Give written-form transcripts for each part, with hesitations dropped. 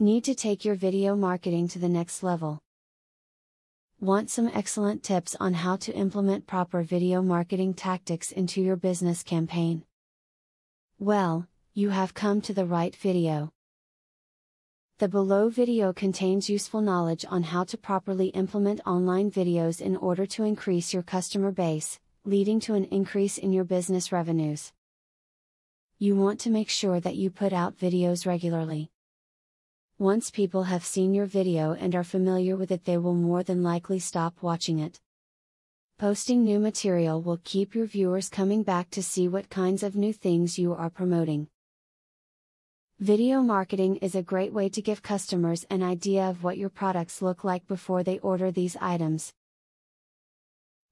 Need to take your video marketing to the next level? Want some excellent tips on how to implement proper video marketing tactics into your business campaign? Well, you have come to the right video. The below video contains useful knowledge on how to properly implement online videos in order to increase your customer base, leading to an increase in your business revenues. You want to make sure that you put out videos regularly. Once people have seen your video and are familiar with it, they will more than likely stop watching it. Posting new material will keep your viewers coming back to see what kinds of new things you are promoting. Video marketing is a great way to give customers an idea of what your products look like before they order these items.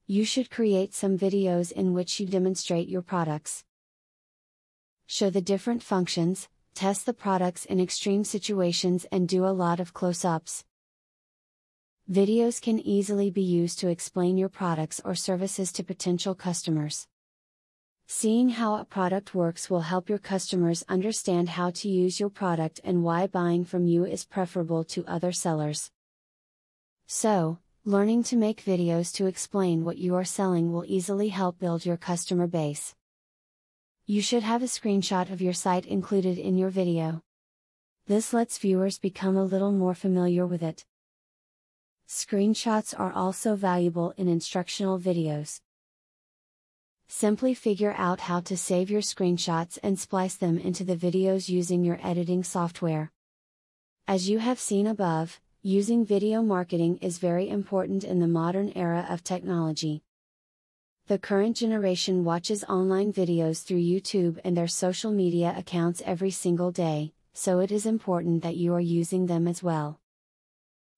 You should create some videos in which you demonstrate your products. Show the different functions, test the products in extreme situations, and do a lot of close-ups. Videos can easily be used to explain your products or services to potential customers. Seeing how a product works will help your customers understand how to use your product and why buying from you is preferable to other sellers. So, learning to make videos to explain what you are selling will easily help build your customer base. You should have a screenshot of your site included in your video. This lets viewers become a little more familiar with it. Screenshots are also valuable in instructional videos. Simply figure out how to save your screenshots and splice them into the videos using your editing software. As you have seen above, using video marketing is very important in the modern era of technology. The current generation watches online videos through YouTube and their social media accounts every single day, so it is important that you are using them as well.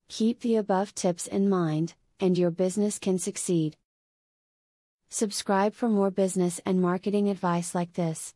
Keep the above tips in mind, and your business can succeed. Subscribe for more business and marketing advice like this.